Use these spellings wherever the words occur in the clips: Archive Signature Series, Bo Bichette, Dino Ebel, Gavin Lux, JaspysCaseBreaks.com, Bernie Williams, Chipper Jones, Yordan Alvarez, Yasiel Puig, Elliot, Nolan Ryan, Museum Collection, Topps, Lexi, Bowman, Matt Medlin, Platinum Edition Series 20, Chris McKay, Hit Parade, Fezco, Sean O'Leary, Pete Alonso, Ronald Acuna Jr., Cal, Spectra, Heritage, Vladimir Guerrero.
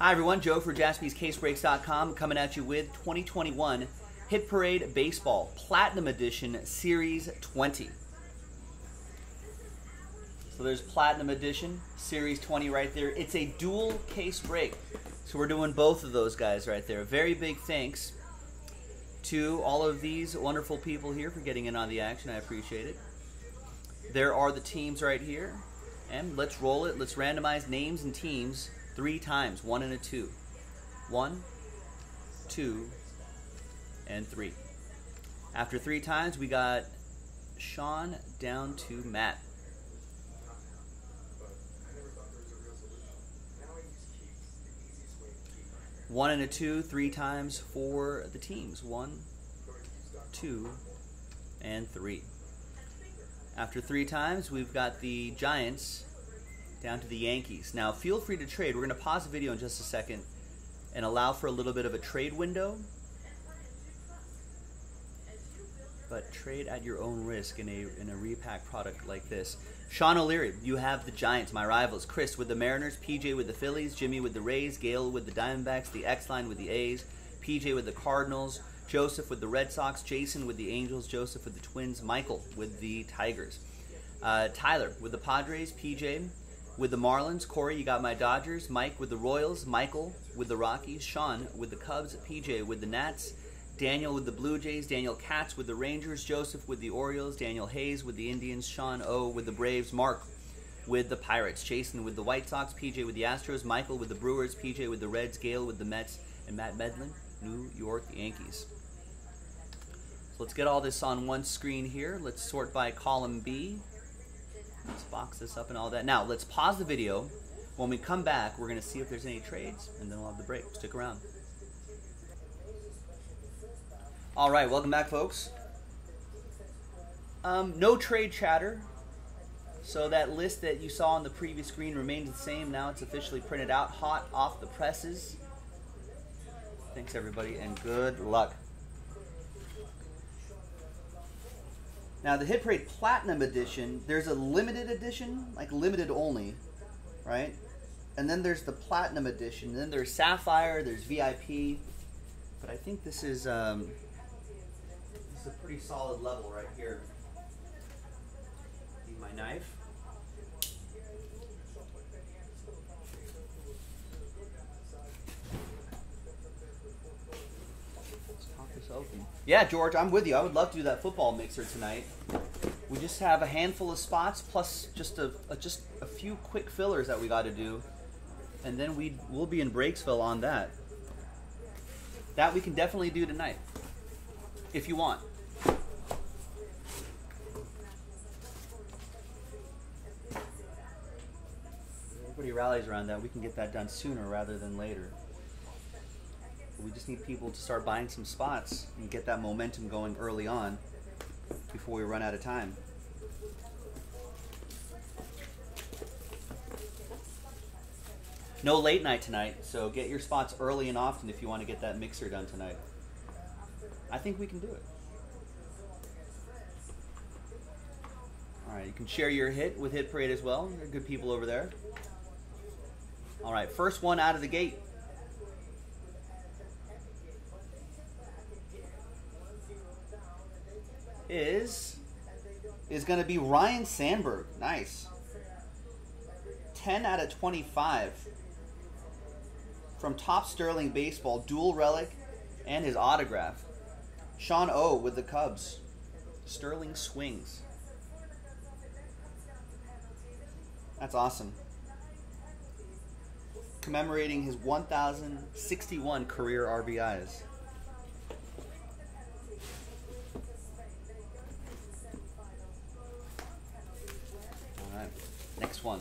Hi everyone, Joe for JaspysCaseBreaks.com coming at you with 2021 Hit Parade Baseball Platinum Edition Series 20. So there's Platinum Edition Series 20 right there. It's a dual case break. So we're doing both of those guys right there. Very big thanks to all of these wonderful people here for getting in on the action. I appreciate it. There are the teams right here. And let's roll it. Let's randomize names and teams three times, one and a two. One, two, and three. After three times, we got Sean down to Matt. One and a two, three times for the teams. One, two, and three. After three times, we've got the Giants down to the Yankees. Now, feel free to trade. We're going to pause the video in just a second and allow for a little bit of a trade window. But trade at your own risk in a repack product like this. Sean O'Leary, you have the Giants, my rivals. Chris with the Mariners, PJ with the Phillies, Jimmy with the Rays, Gale with the Diamondbacks, the X-Line with the A's, PJ with the Cardinals, Joseph with the Red Sox, Jason with the Angels, Joseph with the Twins, Michael with the Tigers. Tyler with the Padres, PJ with the Marlins, Corey, you got my Dodgers, Mike with the Royals, Michael with the Rockies, Sean with the Cubs, PJ with the Nats, Daniel with the Blue Jays, Daniel Katz with the Rangers, Joseph with the Orioles, Daniel Hayes with the Indians, Sean O with the Braves, Mark with the Pirates, Jason with the White Sox, PJ with the Astros, Michael with the Brewers, PJ with the Reds, Gale with the Mets, and Matt Medlin, New York Yankees. So let's get all this on one screen here. Let's sort by column B. Let's box this up and all that. Now, let's pause the video. When we come back, we're going to see if there's any trades, and then we'll have the break. Stick around. All right, welcome back, folks. No trade chatter. So that list that you saw on the previous screen remained the same. Now it's officially printed out, hot off the presses. Thanks, everybody, and good luck. Now, the Hit Parade Platinum Edition, there's a limited edition, like limited only, right? And then there's the Platinum Edition. And then there's Sapphire, there's VIP. But I think this is a pretty solid level right here. Need my knife. Let's pop this open. Yeah, George, I'm with you. I would love to do that football mixer tonight. We just have a handful of spots plus just a few quick fillers that we got to do, and then we'll be in Breaksville on that. That we can definitely do tonight, if you want. Everybody rallies around that. We can get that done sooner rather than later. We just need people to start buying some spots and get that momentum going early on before we run out of time. No late night tonight, so get your spots early and often if you want to get that mixer done tonight. I think we can do it. All right, you can share your hit with Hit Parade as well. There are good people over there. All right, first one out of the gate. Is going to be Ryan Sandberg. Nice. 10 out of 25 from Topps Sterling Baseball, dual relic and his autograph. Sean O with the Cubs. Sterling swings. That's awesome. Commemorating his 1,061 career RBIs. Next one.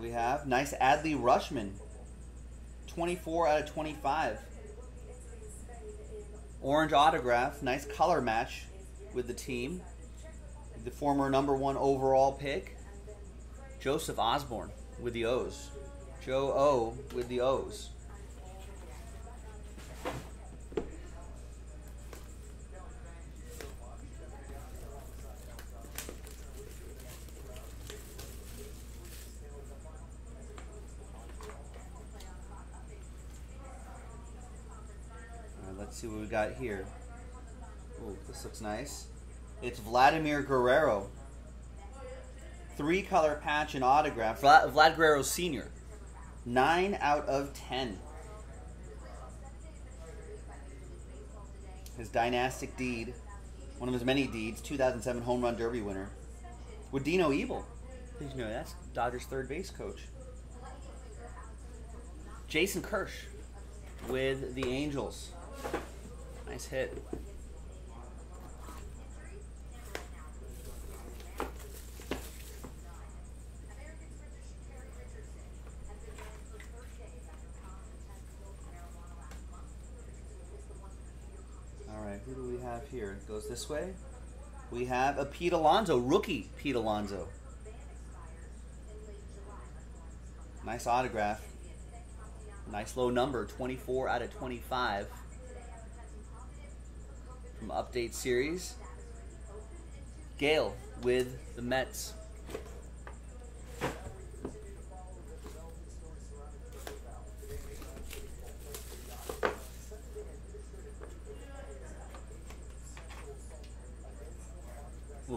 We have nice Adley Rushman, 24 out of 25. Orange autograph, nice color match with the team. The former #1 overall pick. Joseph Osborne with the O's. Joe O with the O's. Let's see what we got here. Oh, this looks nice. It's Vladimir Guerrero. 3-color patch and autograph. Vlad Guerrero Sr. 9/10. His dynastic deed. One of his many deeds. 2007 Home Run Derby winner. With Dino Ebel. Did you know that's Dodgers third base coach? Jason Kirsch with the Angels. Nice hit. Who do we have here? It goes this way. We have a Pete Alonso, rookie Pete Alonso. Nice autograph. Nice low number, 24/25 from Update Series. Gale with the Mets.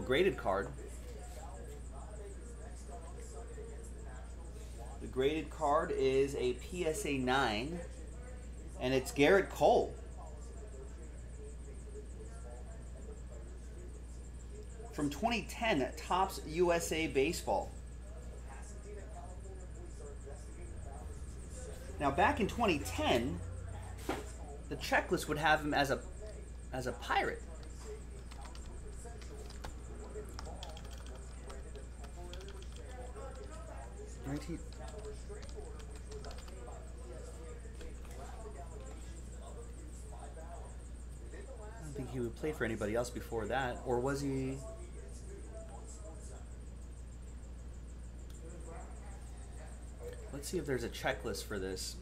Graded card. The graded card is a PSA 9, and it's Gerrit Cole. From 2010 at Topps USA Baseball. Now back in 2010, the checklist would have him as a pirate. I don't think he would play for anybody else before that, or was he? Let's see if there's a checklist for this.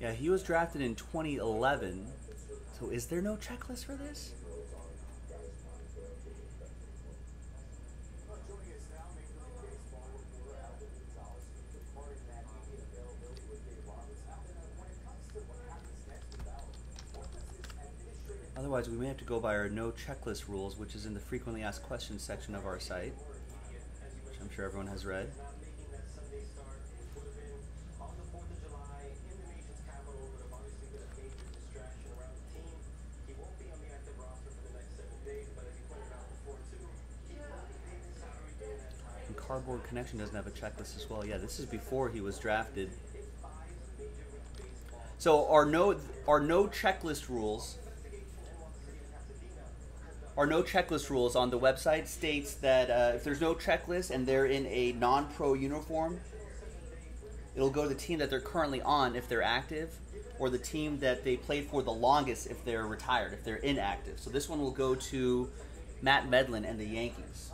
Yeah, he was drafted in 2011. So is there no checklist for this? Otherwise, we may have to go by our no checklist rules, which is in the frequently asked questions section of our site, which I'm sure everyone has read. Cardboard Connection doesn't have a checklist as well. Yeah, this is before he was drafted. So our no checklist rules on the website states that if there's no checklist and they're in a non-pro uniform, it'll go to the team that they're currently on if they're active, or the team that they played for the longest if they're retired, if they're inactive. So this one will go to Matt Medlin and the Yankees.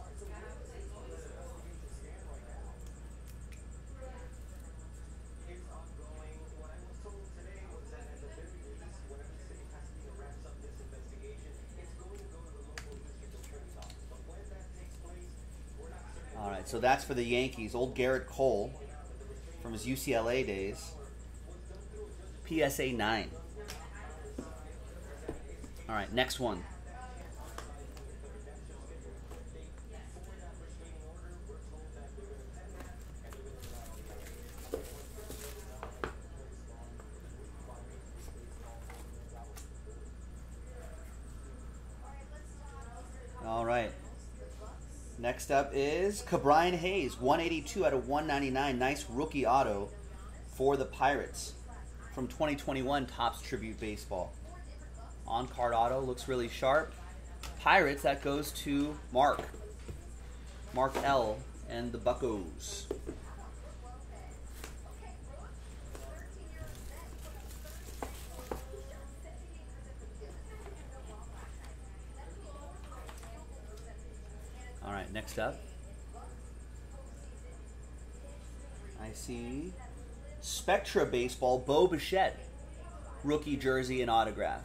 So that's for the Yankees. Old Gerrit Cole from his UCLA days. PSA 9. All right, next one. All right. Next up is Ka'Brian Hayes, 182/199. Nice rookie auto for the Pirates from 2021 Topps Tribute Baseball. On-card auto, looks really sharp. Pirates, that goes to Mark. Mark L. and the Buccos. All right, next up, I see Spectra Baseball, Bo Bichette, rookie jersey and autograph.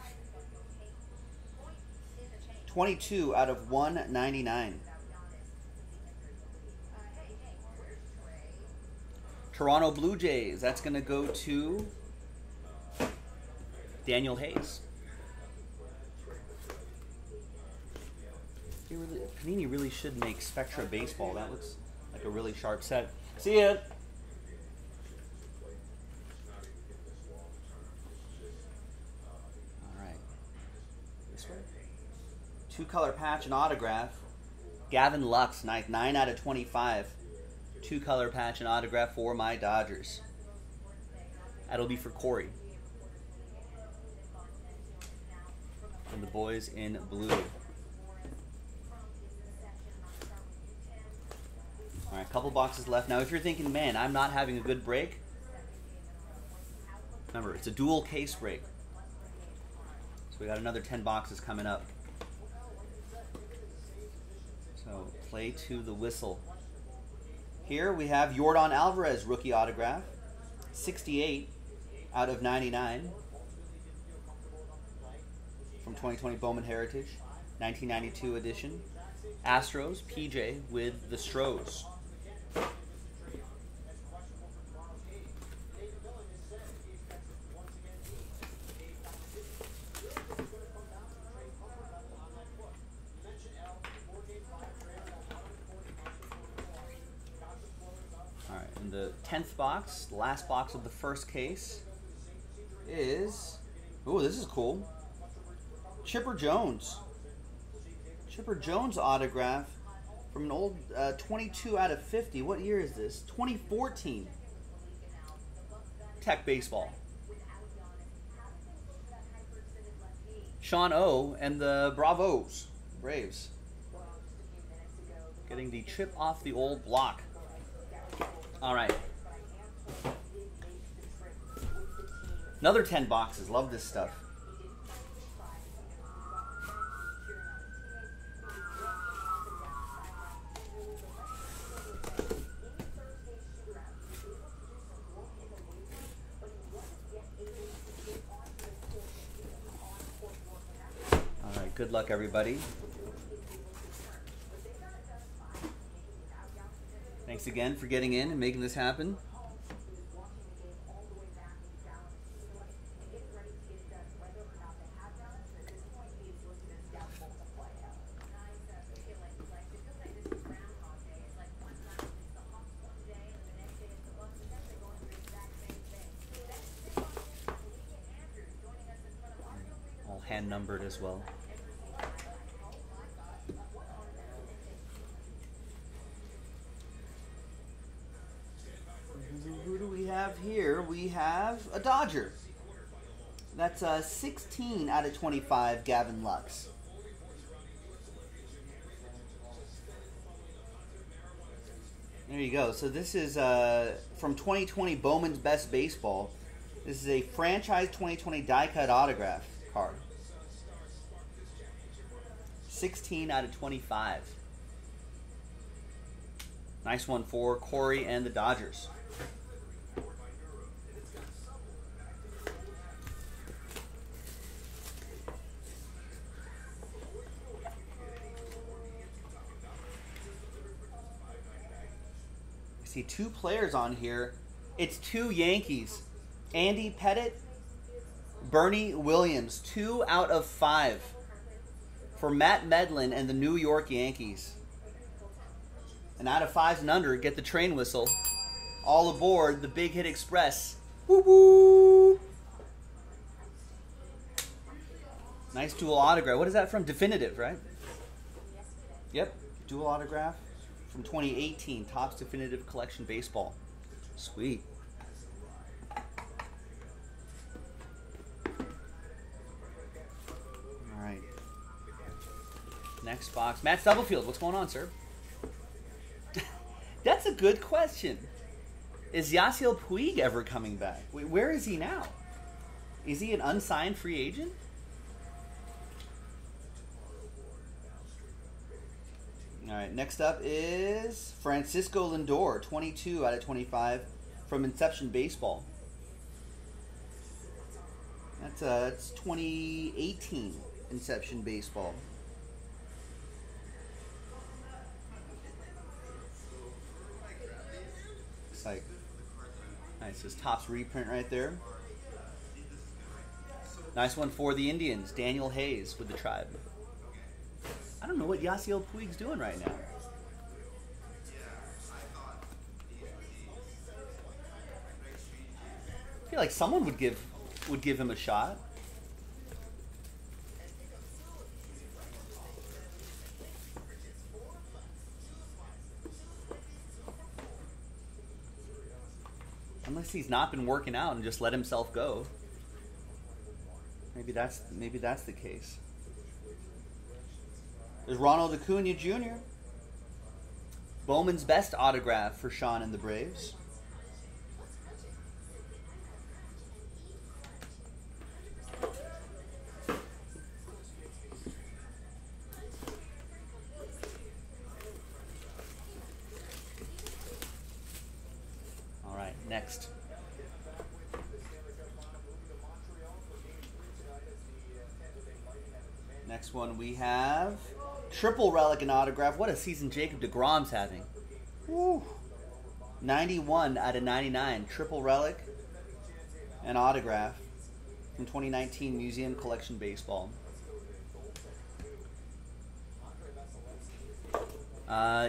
22/199. Toronto Blue Jays, that's going to go to Daniel Hayes. Panini really should make Spectra Baseball. That looks like a really sharp set. See ya! Two-color patch and autograph. Gavin Lux, nice. 9/25. Two-color patch and autograph for my Dodgers. That'll be for Corey. And the boys in blue. All right, a couple boxes left. Now, if you're thinking, man, I'm not having a good break, remember, it's a dual case break. So we got another 10 boxes coming up. So, play to the whistle. Here we have Yordan Alvarez, rookie autograph. 68/99. From 2020 Bowman Heritage. 1992 edition. Astros, PJ with the Stros. Box, last box of the first case is, oh, this is cool, Chipper Jones. Chipper Jones autograph from an old 22/50. What year is this? 2014. Tech Baseball. Sean O. and the Bravos. Braves. Getting the chip off the old block. All right. Another 10 boxes. Love this stuff. All right, good luck, everybody. Thanks again for getting in and making this happen. Hand numbered as well. Who do we have here? We have a Dodger. That's a 16/25 Gavin Lux. There you go. So this is from 2020 Bowman's Best Baseball. This is a franchise 2020 die cut autograph card. 16/25. Nice one for Corey and the Dodgers. I see two players on here. It's two Yankees. Andy Pettitte, Bernie Williams. 2/5. For Matt Medlin and the New York Yankees. And out of 5s and under, get the train whistle. All aboard the Big Hit Express. Woo-woo! Nice dual autograph. What is that from? Definitive, right? Yep. Dual autograph from 2018. Topps Definitive Collection Baseball. Sweet. Next box. Matt Doublefield, what's going on, sir? That's a good question. Is Yasiel Puig ever coming back? Wait, where is he now? Is he an unsigned free agent? All right, next up is Francisco Lindor, 22 out of 25 from Inception Baseball. That's 2018 Inception Baseball. Looks like, nice, this Topps reprint right there. Nice one for the Indians, Daniel Hayes with the Tribe. I don't know what Yasiel Puig's doing right now. I feel like someone would give him a shot. Unless he's not been working out and just let himself go. Maybe that's the case. There's Ronald Acuna Jr. Bowman's best autograph for Sean and the Braves. All right, next. Next one we have... Triple relic and autograph. What a season Jacob DeGrom's having. Woo. 91 out of 99. Triple relic and autograph from 2019 Museum Collection Baseball.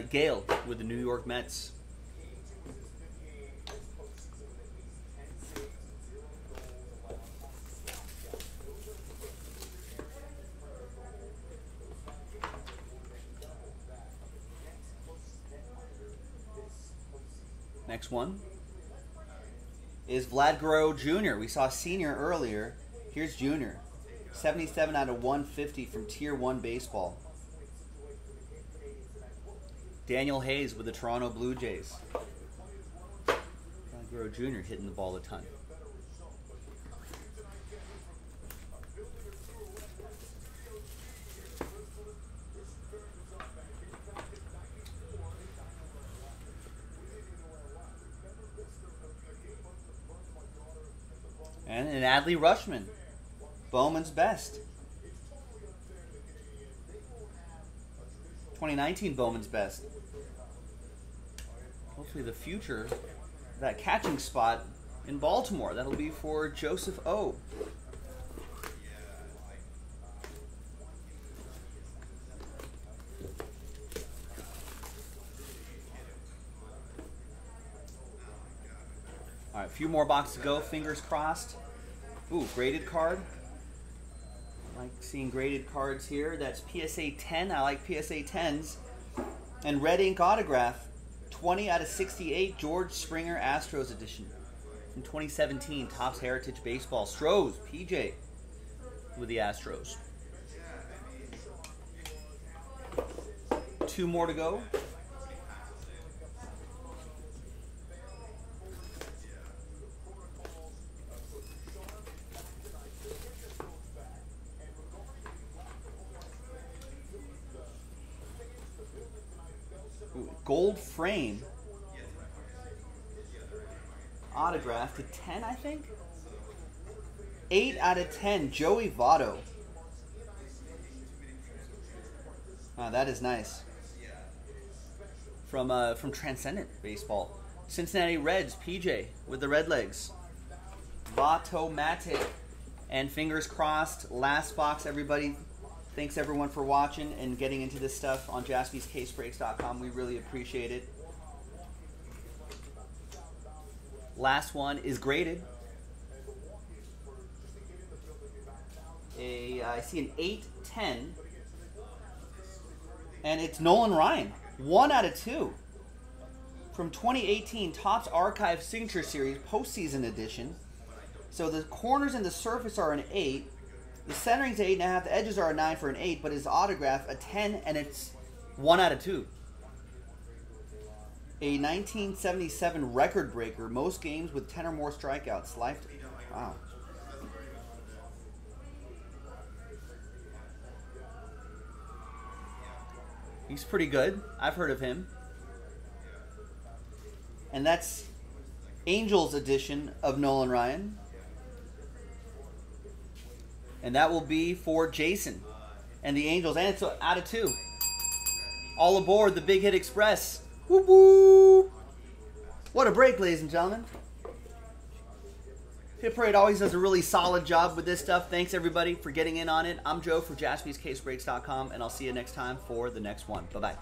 Gale with the New York Mets. Next one is Vlad Guerrero Jr. We saw Senior earlier. Here's Junior. 77 out of 150 from Tier 1 Baseball. Daniel Hayes with the Toronto Blue Jays. Vlad Guerrero Jr. hitting the ball a ton. And an Adley Rushman, Bowman's best. 2019 Bowman's best. Hopefully the future, that catching spot in Baltimore. That'll be for Joseph O. All right, a few more boxes to go, fingers crossed. Ooh, graded card. I like seeing graded cards here. That's PSA 10. I like PSA 10s. And red ink autograph, 20 out of 68, George Springer Astros edition. In 2017, Topps Heritage Baseball. Strohs, PJ with the Astros. Two more to go. Gold frame autograph to 10, I think. 8 out of 10, Joey Votto. Wow, that is nice. From Transcendent Baseball. Cincinnati Reds, PJ with the Red Legs. Votto-matic. And fingers crossed, last box, everybody. Thanks everyone for watching and getting into this stuff on JaspysCaseBreaks.com. We really appreciate it. Last one is graded. I see an 810, and it's Nolan Ryan, 1 out of 2 from 2018 Topps Archive Signature Series Postseason Edition. So the corners and the surface are an 8. The centering's an 8.5. The edges are a 9 for an 8, but his autograph, a 10, and it's 1 out of 2. A 1977 record breaker. Most games with 10 or more strikeouts. Wow. He's pretty good. I've heard of him. And that's Angels edition of Nolan Ryan. And that will be for Jason and the Angels. And it's out of 2. All aboard the Big Hit Express. Whoop, whoop. What a break, ladies and gentlemen. Hit Parade always does a really solid job with this stuff. Thanks, everybody, for getting in on it. I'm Joe for JaspysCaseBreaks.com, and I'll see you next time for the next one. Bye-bye.